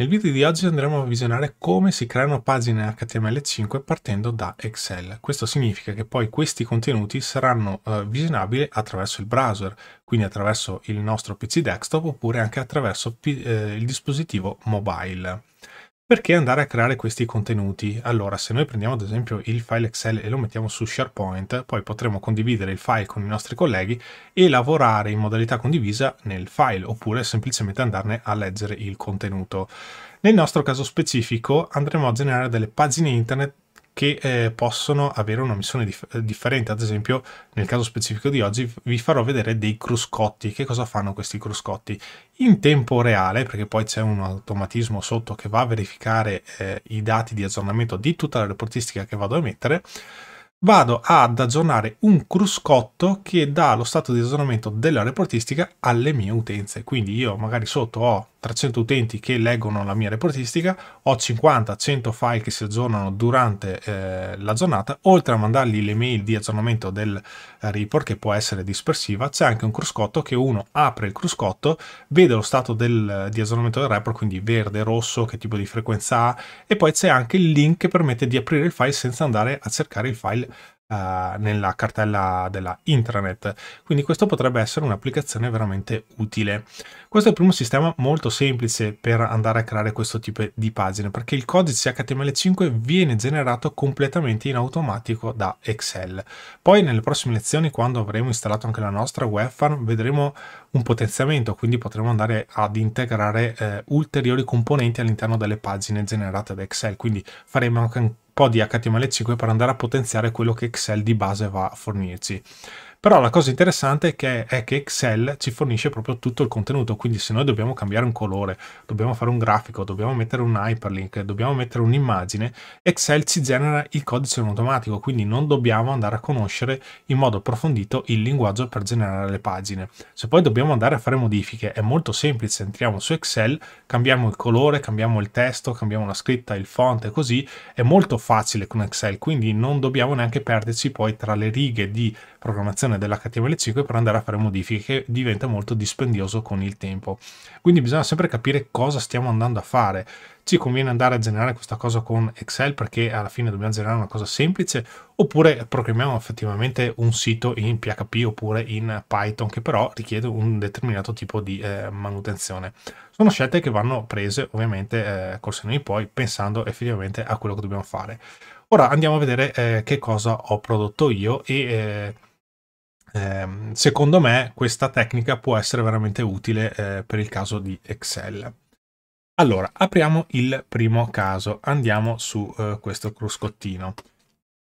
Nel video di oggi andremo a visionare come si creano pagine HTML5 partendo da Excel. Questo significa che poi questi contenuti saranno visionabili attraverso il browser, quindi attraverso il nostro PC desktop oppure anche attraverso il dispositivo mobile. Perché andare a creare questi contenuti? Allora, se noi prendiamo ad esempio il file Excel e lo mettiamo su SharePoint, poi potremo condividere il file con i nostri colleghi e lavorare in modalità condivisa nel file, oppure semplicemente andarne a leggere il contenuto. Nel nostro caso specifico andremo a generare delle pagine internet che possono avere una missione differente. Ad esempio, nel caso specifico di oggi vi farò vedere dei cruscotti. Che cosa fanno questi cruscotti? In tempo reale, perché poi c'è un automatismo sotto che va a verificare i dati di aggiornamento di tutta la reportistica che vado a emettere, vado ad aggiornare un cruscotto che dà lo stato di aggiornamento della reportistica alle mie utenze. Quindi io magari sotto ho 300 utenti che leggono la mia reportistica, ho 50-100 file che si aggiornano durante la giornata. Oltre a mandargli le mail di aggiornamento del report, che può essere dispersiva, c'è anche un cruscotto che uno apre il cruscotto, vede lo stato di aggiornamento del report, quindi verde, rosso, che tipo di frequenza ha, e poi c'è anche il link che permette di aprire il file senza andare a cercare il file nella cartella della intranet. Quindi questo potrebbe essere un'applicazione veramente utile. Questo è il primo sistema molto semplice per andare a creare questo tipo di pagine, perché il codice HTML5 viene generato completamente in automatico da Excel. Poi nelle prossime lezioni, quando avremo installato anche la nostra web farm, vedremo un potenziamento, quindi potremo andare ad integrare ulteriori componenti all'interno delle pagine generate da Excel, quindi faremo anche di HTML5 per andare a potenziare quello che Excel di base va a fornirci. Però la cosa interessante è che Excel ci fornisce proprio tutto il contenuto, quindi se noi dobbiamo cambiare un colore, dobbiamo fare un grafico, dobbiamo mettere un hyperlink, dobbiamo mettere un'immagine, Excel ci genera il codice in automatico, quindi non dobbiamo andare a conoscere in modo approfondito il linguaggio per generare le pagine. Se poi dobbiamo andare a fare modifiche è molto semplice, entriamo su Excel, cambiamo il colore, cambiamo il testo, cambiamo la scritta, il font e così, è molto facile con Excel, quindi non dobbiamo neanche perderci poi tra le righe di programmazione dell'HTML5 per andare a fare modifiche, che diventa molto dispendioso con il tempo. Quindi bisogna sempre capire cosa stiamo andando a fare. Ci conviene andare a generare questa cosa con Excel perché alla fine dobbiamo generare una cosa semplice, oppure programmiamo effettivamente un sito in PHP oppure in Python, che però richiede un determinato tipo di manutenzione. Sono scelte che vanno prese ovviamente col senno di poi, pensando effettivamente a quello che dobbiamo fare. Ora andiamo a vedere che cosa ho prodotto io e secondo me questa tecnica può essere veramente utile per il caso di Excel. Allora, apriamo il primo caso, andiamo su questo cruscottino.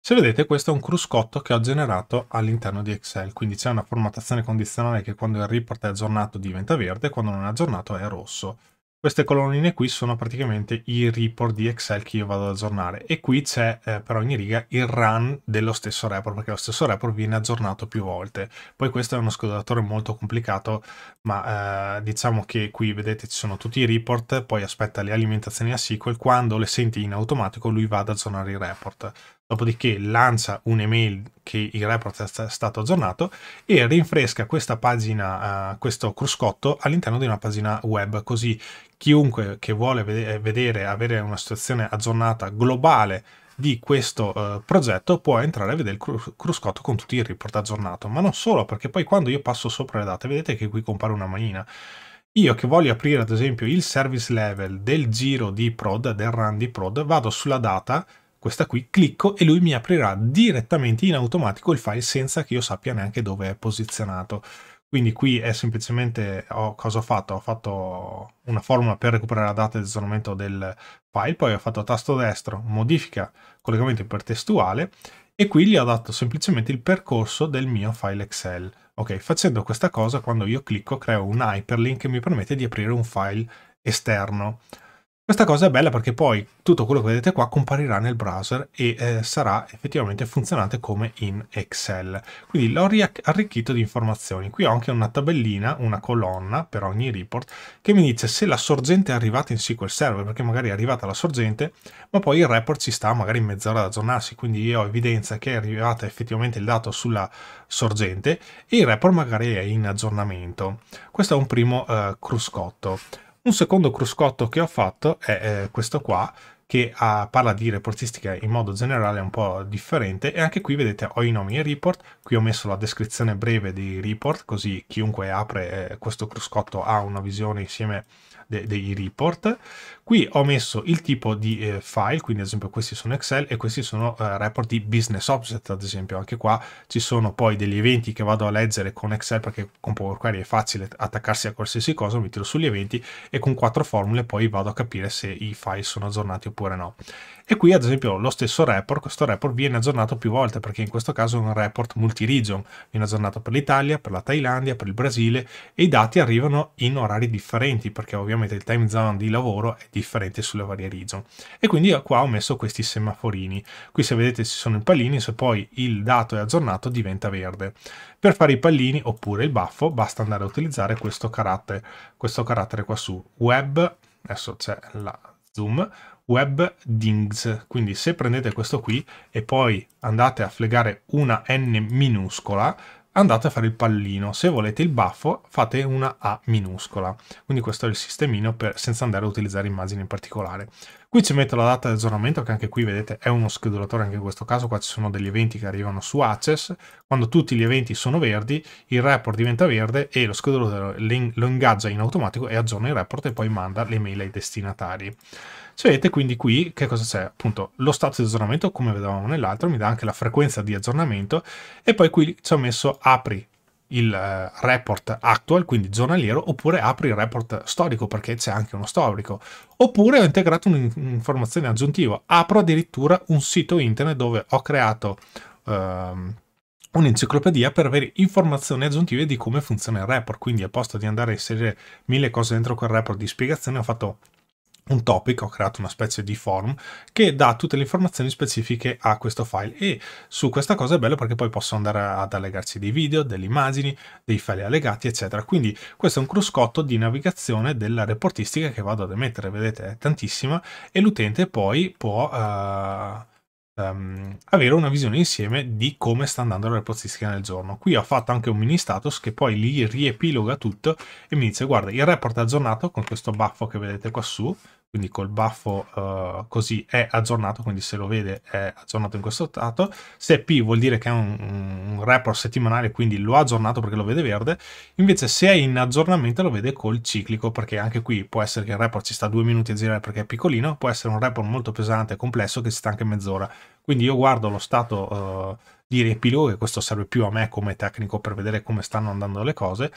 Se vedete, questo è un cruscotto che ho generato all'interno di Excel, quindi c'è una formattazione condizionale che quando il report è aggiornato diventa verde, quando non è aggiornato è rosso. Queste colonnine qui sono praticamente i report di Excel che io vado ad aggiornare, e qui c'è per ogni riga il run dello stesso report, perché lo stesso report viene aggiornato più volte. Poi questo è uno scodatore molto complicato, ma diciamo che qui vedete ci sono tutti i report, poi aspetta le alimentazioni a SQL, quando le senti in automatico lui va ad aggiornare il report. Dopodiché lancia un'email che il report è stato aggiornato e rinfresca questa pagina, questo cruscotto all'interno di una pagina web, così chiunque che vuole avere una situazione aggiornata globale di questo progetto può entrare a vedere il cruscotto con tutti i report aggiornato. Ma non solo, perché poi quando io passo sopra le date, vedete che qui compare una manina. Io che voglio aprire ad esempio il service level del giro di prod, del run di prod, vado sulla data, questa qui, clicco e lui mi aprirà direttamente in automatico il file senza che io sappia neanche dove è posizionato. Quindi qui è semplicemente cosa ho fatto? Ho fatto una formula per recuperare la data di aggiornamento del file, poi ho fatto tasto destro, modifica collegamento ipertestuale, e qui gli ho dato semplicemente il percorso del mio file Excel. Ok, facendo questa cosa, quando io clicco creo un hyperlink che mi permette di aprire un file esterno. Questa cosa è bella perché poi tutto quello che vedete qua comparirà nel browser e sarà effettivamente funzionante come in Excel. Quindi l'ho arricchito di informazioni. Qui ho anche una tabellina, una colonna per ogni report che mi dice se la sorgente è arrivata in SQL Server, perché magari è arrivata la sorgente, ma poi il report ci sta magari mezz'ora ad aggiornarsi, quindi io ho evidenza che è arrivata effettivamente il dato sulla sorgente e il report magari è in aggiornamento. Questo è un primo cruscotto. Un secondo cruscotto che ho fatto è questo qua, che parla di reportistica in modo generale un po' differente, e anche qui vedete ho i nomi e i report. Qui ho messo la descrizione breve dei report, così chiunque apre questo cruscotto ha una visione insieme dei report. Qui ho messo il tipo di file, quindi ad esempio questi sono Excel e questi sono report di Business Object, ad esempio. Anche qua ci sono poi degli eventi che vado a leggere con Excel, perché con Power Query è facile attaccarsi a qualsiasi cosa, mi tiro sugli eventi e con 4 formule poi vado a capire se i file sono aggiornati oppure no. E qui ad esempio lo stesso report, questo report viene aggiornato più volte, perché in questo caso è un report multi-region, viene aggiornato per l'Italia, per la Thailandia, per il Brasile, e i dati arrivano in orari differenti, perché ovviamente il time zone di lavoro è differente sulle varie region. E quindi qua ho messo questi semaforini. Qui se vedete ci sono i pallini, se poi il dato è aggiornato diventa verde. Per fare i pallini oppure il baffo basta andare a utilizzare questo carattere qua su web, adesso c'è la zoom, web dings. Quindi se prendete questo qui e poi andate a flegare una N minuscola, andate a fare il pallino. Se volete il baffo fate una A minuscola. Quindi questo è il sistemino senza andare a utilizzare immagini in particolare. Qui ci metto la data di aggiornamento, che anche qui vedete è uno schedulatore, anche in questo caso qua ci sono degli eventi che arrivano su Access. Quando tutti gli eventi sono verdi il report diventa verde e lo schedulatore lo ingaggia in automatico e aggiorna il report e poi manda le mail ai destinatari. Se vedete quindi qui che cosa c'è? Appunto lo stato di aggiornamento, come vedevamo nell'altro, mi dà anche la frequenza di aggiornamento, e poi qui ci ho messo apri il report actual, quindi giornaliero, oppure apri il report storico, perché c'è anche uno storico, oppure ho integrato un'informazione aggiuntiva, apro addirittura un sito internet dove ho creato un'enciclopedia per avere informazioni aggiuntive di come funziona il report. Quindi a posto di andare a inserire 1000 cose dentro quel report di spiegazione, ho fatto un topic, ho creato una specie di form che dà tutte le informazioni specifiche a questo file, e su questa cosa è bello perché poi posso andare ad allegarci dei video, delle immagini, dei file allegati eccetera. Quindi questo è un cruscotto di navigazione della reportistica che vado ad emettere, vedete è tantissima, e l'utente poi può avere una visione insieme di come sta andando la reportistica nel giorno. Qui ho fatto anche un mini status che poi li riepiloga tutto e mi dice guarda il report è aggiornato con questo baffo che vedete qua su. Quindi col baffo così è aggiornato, quindi se lo vede è aggiornato in questo stato. Se P vuol dire che è un report settimanale, quindi lo ha aggiornato perché lo vede verde. Invece se è in aggiornamento lo vede col ciclico, perché anche qui può essere che il report ci sta 2 minuti a girare perché è piccolino, può essere un report molto pesante e complesso che ci sta anche mezz'ora. Quindi io guardo lo stato di riepilogo, e questo serve più a me come tecnico per vedere come stanno andando le cose,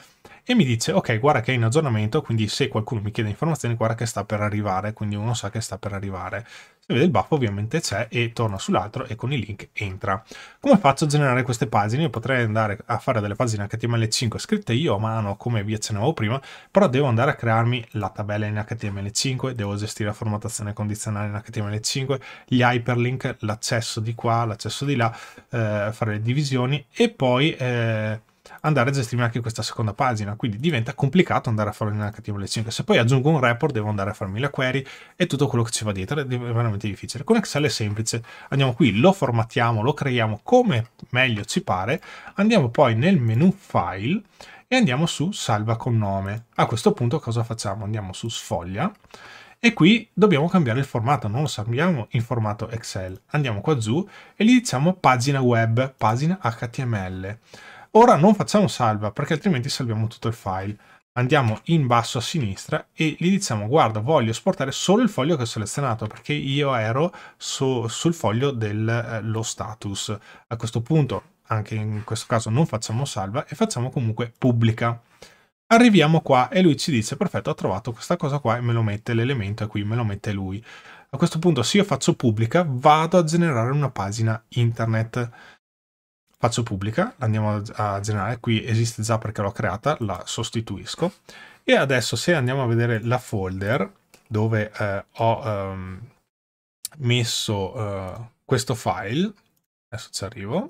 e mi dice ok guarda che è in aggiornamento, quindi se qualcuno mi chiede informazioni guarda che sta per arrivare, quindi uno sa che sta per arrivare. Se vede il buffo ovviamente c'è e torna sull'altro e con i link entra. Come faccio a generare queste pagine? Io potrei andare a fare delle pagine HTML5 scritte io a mano come vi accennavo prima, però devo andare a crearmi la tabella in HTML5, devo gestire la formattazione condizionale in HTML5, gli hyperlink, l'accesso di qua, l'accesso di là, fare le divisioni e poi andare a gestirmi anche questa seconda pagina. Quindi diventa complicato andare a farlo in HTML5. Se poi aggiungo un report devo andare a farmi la query e tutto quello che ci va dietro, è veramente difficile. Con Excel è semplice, andiamo qui, lo formattiamo, lo creiamo come meglio ci pare, andiamo poi nel menu file e andiamo su salva con nome. A questo punto cosa facciamo? Andiamo su sfoglia e qui dobbiamo cambiare il formato, non lo salviamo in formato Excel, andiamo qua giù e gli diciamo pagina web, pagina HTML. Ora non facciamo salva perché altrimenti salviamo tutto il file. Andiamo in basso a sinistra e gli diciamo guarda voglio esportare solo il foglio che ho selezionato, perché io ero sul foglio dello status. A questo punto anche in questo caso non facciamo salva e facciamo comunque pubblica. Arriviamo qua e lui ci dice perfetto ho trovato questa cosa qua e me lo mette l'elemento, e qui me lo mette lui. A questo punto se io faccio pubblica vado a generare una pagina internet. Faccio pubblica, andiamo a generare, qui esiste già perché l'ho creata, la sostituisco e adesso se andiamo a vedere la folder dove ho messo questo file, adesso ci arrivo,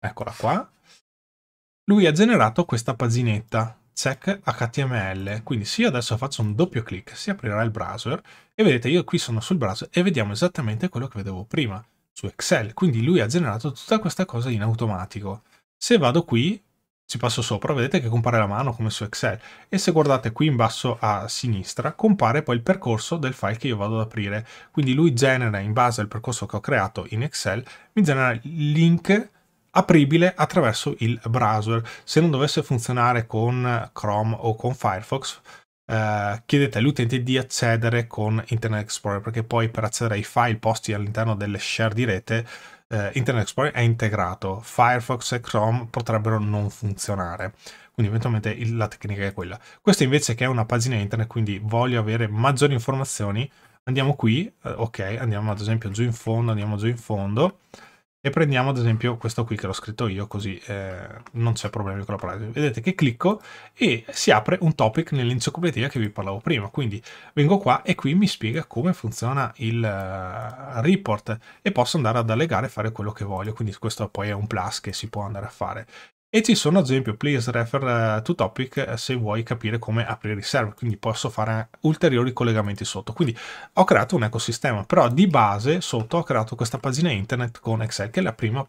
eccola qua, lui ha generato questa paginetta check HTML. Quindi se io adesso faccio un doppio clic si aprirà il browser e vedete io qui sono sul browser e vediamo esattamente quello che vedevo prima su Excel, quindi lui ha generato tutta questa cosa in automatico. Se vado qui Ci passo sopra, vedete che compare la mano come su Excel, e se guardate qui in basso a sinistra compare poi il percorso del file che io vado ad aprire. Quindi lui genera, in base al percorso che ho creato in Excel, mi genera il link apribile attraverso il browser. Se non dovesse funzionare con Chrome o con Firefox, chiedete agli utenti di accedere con Internet Explorer, perché poi per accedere ai file posti all'interno delle share di rete Internet Explorer è integrato. Firefox e Chrome potrebbero non funzionare, quindi eventualmente la tecnica è quella. Questa invece che è una pagina internet, quindi voglio avere maggiori informazioni, andiamo qui, ok, andiamo ad esempio giù in fondo, e prendiamo ad esempio questo qui che l'ho scritto io, così non c'è problema con la privacy. Vedete che clicco e si apre un topic nell'enciclopedia che vi parlavo prima, quindi vengo qua e qui mi spiega come funziona il report e posso andare ad allegare e fare quello che voglio, quindi questo poi è un plus che si può andare a fare. E ci sono ad esempio please refer to topic se vuoi capire come aprire i server, quindi posso fare ulteriori collegamenti sotto. Quindi ho creato un ecosistema, però di base sotto ho creato questa pagina internet con Excel che è il primo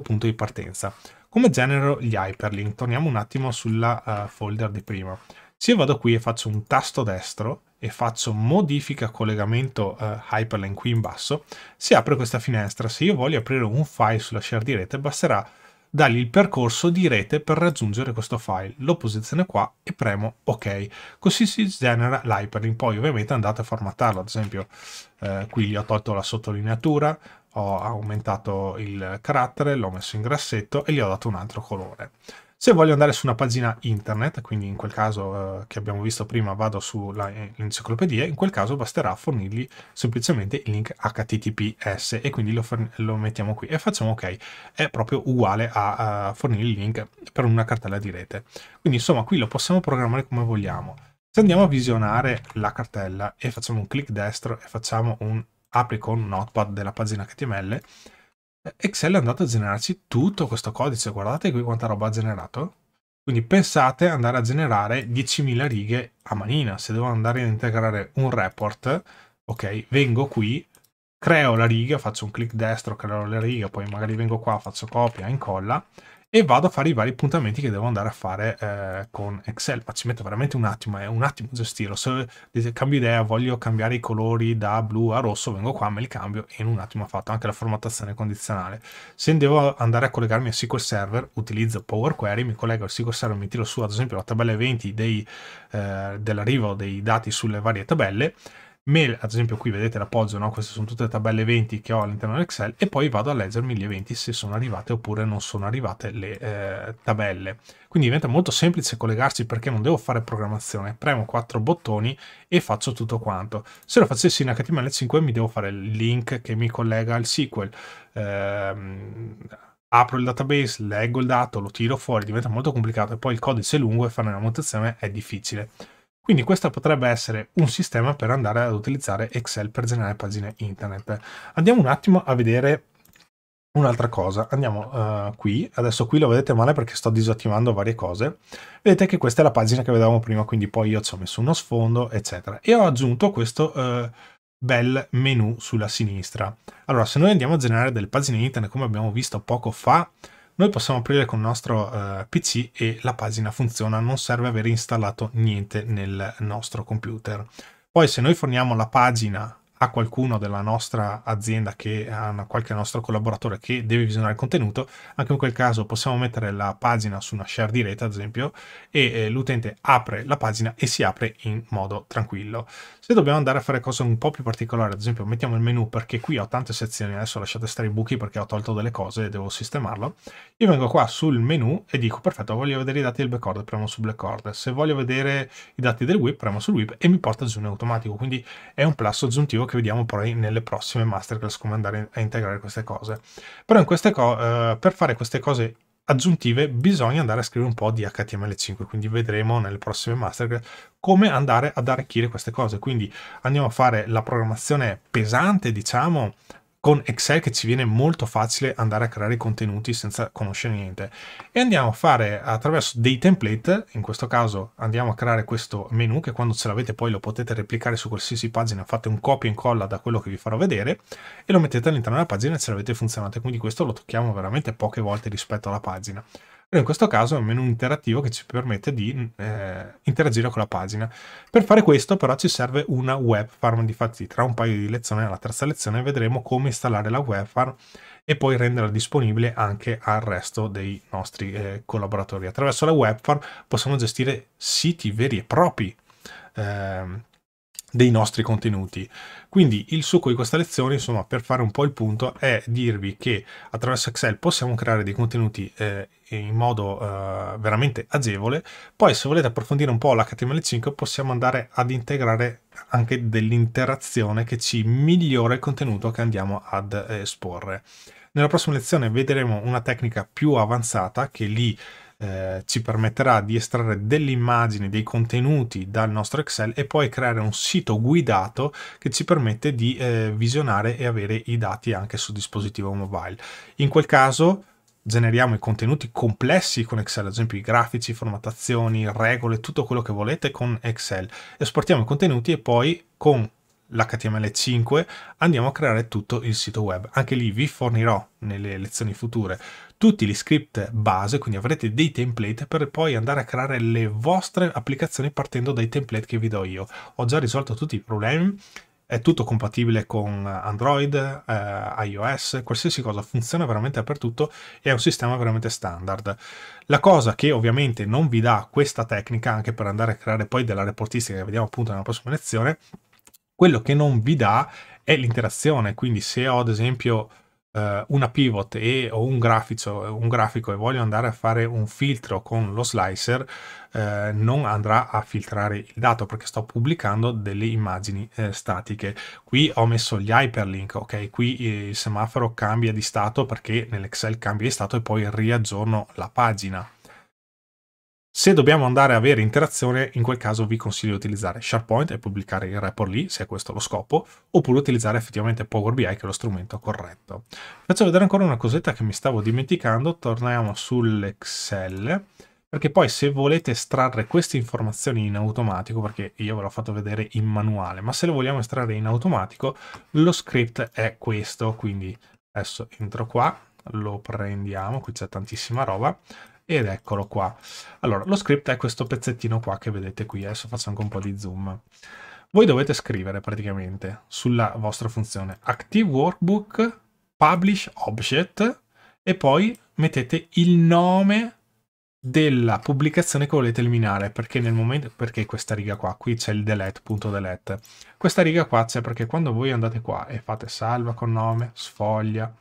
punto di partenza. Come genero gli hyperlink? Torniamo un attimo sulla folder di prima. Se io vado qui e faccio un tasto destro e faccio modifica collegamento hyperlink qui in basso, si apre questa finestra. Se io voglio aprire un file sulla share di rete basterà dargli il percorso di rete per raggiungere questo file, lo posiziono qua e premo ok, così si genera l'hyperlink. Poi ovviamente andate a formattarlo, ad esempio qui gli ho tolto la sottolineatura, ho aumentato il carattere, l'ho messo in grassetto e gli ho dato un altro colore. Se voglio andare su una pagina internet, quindi in quel caso che abbiamo visto prima vado sull'enciclopedia, in quel caso basterà fornirgli semplicemente il link HTTPS e quindi lo mettiamo qui e facciamo ok, è proprio uguale a fornire il link per una cartella di rete. Quindi insomma qui lo possiamo programmare come vogliamo. Se andiamo a visionare la cartella e facciamo un clic destro e facciamo un apri con Notepad della pagina HTML, Excel è andato a generarci tutto questo codice, guardate qui quanta roba ha generato. Quindi pensate andare a generare 10.000 righe a manina. Se devo andare a integrare un report, ok, vengo qui, creo la riga, faccio un clic destro, creo la riga, poi magari vengo qua, faccio copia, incolla e vado a fare i vari appuntamenti che devo andare a fare con Excel. Ma ci metto veramente un attimo, è un attimo gestirlo. Se cambio idea, voglio cambiare i colori da blu a rosso, vengo qua, me li cambio e in un attimo ho fatto anche la formattazione condizionale. Se devo andare a collegarmi a SQL Server, utilizzo Power Query, mi collego al SQL Server, mi tiro su ad esempio la tabella 20 dell'arrivo dei dati sulle varie tabelle. Mail, ad esempio qui vedete l'appoggio, no? Queste sono tutte le tabelle 20 che ho all'interno dell'Excel e poi vado a leggermi gli eventi se sono arrivate oppure non sono arrivate le tabelle. Quindi diventa molto semplice collegarsi perché non devo fare programmazione, premo 4 bottoni e faccio tutto quanto. Se lo facessi in HTML5 mi devo fare il link che mi collega al SQL, apro il database, leggo il dato, lo tiro fuori, diventa molto complicato e poi il codice è lungo e fare una mutazione è difficile. Quindi questo potrebbe essere un sistema per andare ad utilizzare Excel per generare pagine internet. Andiamo un attimo a vedere un'altra cosa. Andiamo qui, adesso qui lo vedete male perché sto disattivando varie cose. Vedete che questa è la pagina che vedevamo prima, quindi poi io ci ho messo uno sfondo, eccetera. E ho aggiunto questo bel menu sulla sinistra. Allora, se noi andiamo a generare delle pagine internet, come abbiamo visto poco fa, noi possiamo aprire con il nostro PC e la pagina funziona, non serve avere installato niente nel nostro computer. Poi se noi forniamo la pagina a qualcuno della nostra azienda, che ha qualche nostro collaboratore che deve visionare il contenuto, anche in quel caso possiamo mettere la pagina su una share di rete ad esempio e l'utente apre la pagina e si apre in modo tranquillo. Se dobbiamo andare a fare cose un po' più particolari, ad esempio mettiamo il menu, perché qui ho tante sezioni, adesso lasciate stare i buchi perché ho tolto delle cose e devo sistemarlo, io vengo qua sul menu e dico perfetto, voglio vedere i dati del backorder, premo sul backorder, se voglio vedere i dati del web premo sul web e mi porta giù in automatico. Quindi è un plus aggiuntivo che vediamo poi nelle prossime masterclass come andare a integrare queste cose. Però per fare queste cose aggiuntive bisogna andare a scrivere un po' di HTML5, quindi vedremo nelle prossime masterclass come andare ad arricchire queste cose. Quindi andiamo a fare la programmazione pesante, diciamo, con Excel, che ci viene molto facile andare a creare i contenuti senza conoscere niente, e andiamo a fare attraverso dei template. In questo caso andiamo a creare questo menu che quando ce l'avete poi lo potete replicare su qualsiasi pagina, fate un copia e incolla da quello che vi farò vedere e lo mettete all'interno della pagina e ce l'avete funzionante. Quindi questo lo tocchiamo veramente poche volte rispetto alla pagina. però in questo caso è un menu interattivo che ci permette di interagire con la pagina. Per fare questo però ci serve una web farm, difatti tra un paio di lezioni, alla terza lezione, vedremo come installare la web farm e poi renderla disponibile anche al resto dei nostri collaboratori. Attraverso la web farm possiamo gestire siti veri e propri dei nostri contenuti. Quindi il succo di questa lezione, insomma, per fare un po' il punto, è dirvi che attraverso Excel possiamo creare dei contenuti in modo veramente agevole. Poi se volete approfondire un po' l'HTML5 possiamo andare ad integrare anche dell'interazione che ci migliora il contenuto che andiamo ad esporre. Nella prossima lezione vedremo una tecnica più avanzata che lì ci permetterà di estrarre delle immagini, dei contenuti dal nostro Excel e poi creare un sito guidato che ci permette di visionare e avere i dati anche su dispositivo mobile. In quel caso generiamo i contenuti complessi con Excel, ad esempio i grafici, formattazioni, regole, tutto quello che volete con Excel. Esportiamo i contenuti e poi con l'HTML5 andiamo a creare tutto il sito web. Anche lì vi fornirò nelle lezioni future tutti gli script base, quindi avrete dei template per poi andare a creare le vostre applicazioni partendo dai template che vi do io. Ho già risolto tutti i problemi, è tutto compatibile con Android, iOS, qualsiasi cosa, funziona veramente dappertutto e è un sistema veramente standard. La cosa che ovviamente non vi dà questa tecnica, anche per andare a creare poi della reportistica che vediamo appunto nella prossima lezione, quello che non vi dà è l'interazione. Quindi se ho ad esempio una pivot e ho un grafico e voglio andare a fare un filtro con lo slicer, non andrà a filtrare il dato perché sto pubblicando delle immagini statiche. Qui ho messo gli hyperlink, ok? Qui il semaforo cambia di stato perché nell'Excel cambia di stato e poi riaggiorno la pagina. Se dobbiamo andare a avere interazione, in quel caso vi consiglio di utilizzare SharePoint e pubblicare il report lì, se è questo lo scopo, oppure utilizzare effettivamente Power BI, che è lo strumento corretto. Faccio vedere ancora una cosetta che mi stavo dimenticando. Torniamo sull'Excel, perché poi se volete estrarre queste informazioni in automatico, perché io ve l'ho fatto vedere in manuale, ma se le vogliamo estrarre in automatico, lo script è questo. Quindi adesso entro qua, lo prendiamo, qui c'è tantissima roba, ed eccolo qua. Allora, lo script è questo pezzettino qua che vedete qui. Adesso faccio anche un po' di zoom. Voi dovete scrivere praticamente sulla vostra funzione Active Workbook, Publish Object e poi mettete il nome della pubblicazione che volete eliminare, perché nel momento, perché questa riga qua, qui c'è il delete, punto delete. Questa riga qua c'è perché quando voi andate qua e fate salva con nome, sfoglia,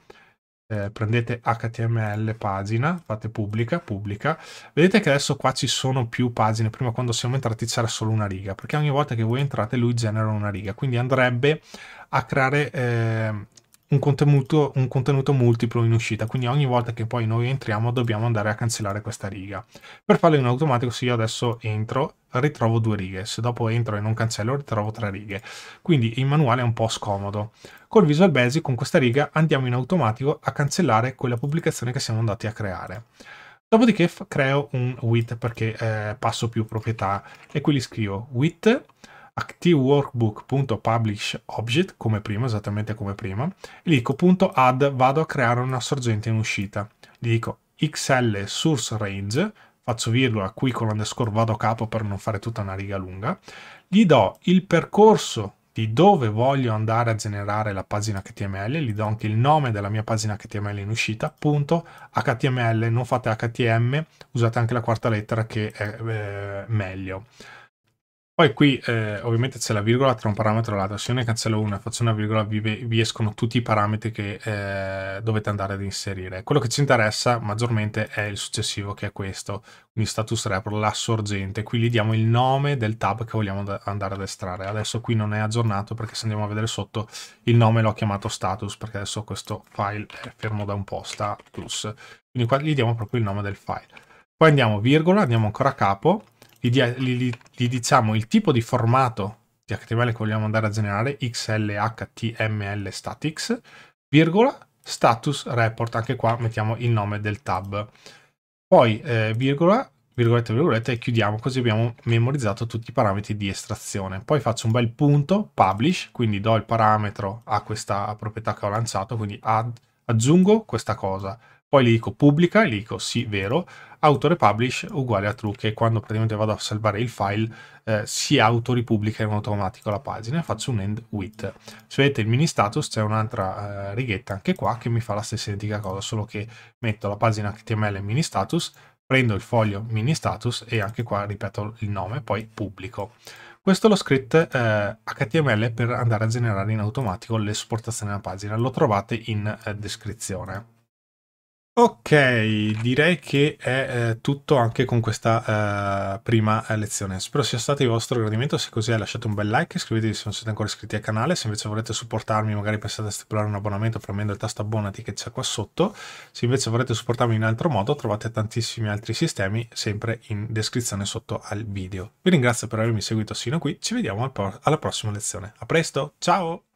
prendete HTML pagina, fate pubblica, pubblica, vedete che adesso qua ci sono più pagine. Prima quando siamo entrati c'era solo una riga, perché ogni volta che voi entrate lui genera una riga, quindi andrebbe a creare un contenuto multiplo in uscita, quindi ogni volta che poi noi entriamo dobbiamo andare a cancellare questa riga. Per farlo in automatico, se io adesso entro ritrovo due righe, se dopo entro e non cancello ritrovo tre righe, quindi in manuale è un po' scomodo. Col Visual Basic con questa riga andiamo in automatico a cancellare quella pubblicazione che siamo andati a creare. Dopodiché creo un width perché passo più proprietà e qui gli scrivo width ActiveWorkbook.PublishObject, come prima, esattamente come prima, e gli dico punto add, vado a creare una sorgente in uscita, gli dico XL source range, faccio virgola, qui con l'underscore vado a capo per non fare tutta una riga lunga, gli do il percorso di dove voglio andare a generare la pagina HTML, gli do anche il nome della mia pagina HTML in uscita, punto HTML, non fate HTM, usate anche la quarta lettera che è meglio. Poi qui ovviamente c'è la virgola tra un parametro e l'altro, se io ne cancello una e faccio una virgola vi escono tutti i parametri che dovete andare ad inserire. Quello che ci interessa maggiormente è il successivo, che è questo, quindi status report, la sorgente, qui gli diamo il nome del tab che vogliamo andare ad estrarre. Adesso qui non è aggiornato perché se andiamo a vedere sotto il nome l'ho chiamato status, perché adesso questo file è fermo da un po', status, quindi qua gli diamo proprio il nome del file. Poi andiamo virgola, andiamo ancora a capo, gli diciamo il tipo di formato di HTML che vogliamo andare a generare, XLHTML statics, virgola, status report, anche qua mettiamo il nome del tab. Poi virgola, virgolette, virgolette, e chiudiamo, così abbiamo memorizzato tutti i parametri di estrazione. Poi faccio un bel punto, publish, quindi do il parametro a questa proprietà che ho lanciato, quindi aggiungo questa cosa, poi gli dico pubblica e gli dico sì, vero, auto-republish uguale a true, che quando praticamente vado a salvare il file si auto-ripubblica in automatico la pagina, e faccio un end with. Se vedete il mini status c'è un'altra righetta anche qua che mi fa la stessa identica cosa, solo che metto la pagina HTML mini status, prendo il foglio mini status e anche qua ripeto il nome, poi pubblico. Questo è lo script HTML per andare a generare in automatico l'esportazione della pagina, lo trovate in descrizione. Ok, direi che è tutto anche con questa prima lezione. Spero sia stato di vostro gradimento, se così è lasciate un bel like, iscrivetevi se non siete ancora iscritti al canale, se invece volete supportarmi magari pensate a stipulare un abbonamento premendo il tasto abbonati che c'è qua sotto, se invece volete supportarmi in altro modo trovate tantissimi altri sistemi sempre in descrizione sotto al video. Vi ringrazio per avermi seguito sino qui, ci vediamo alla prossima lezione, a presto, ciao!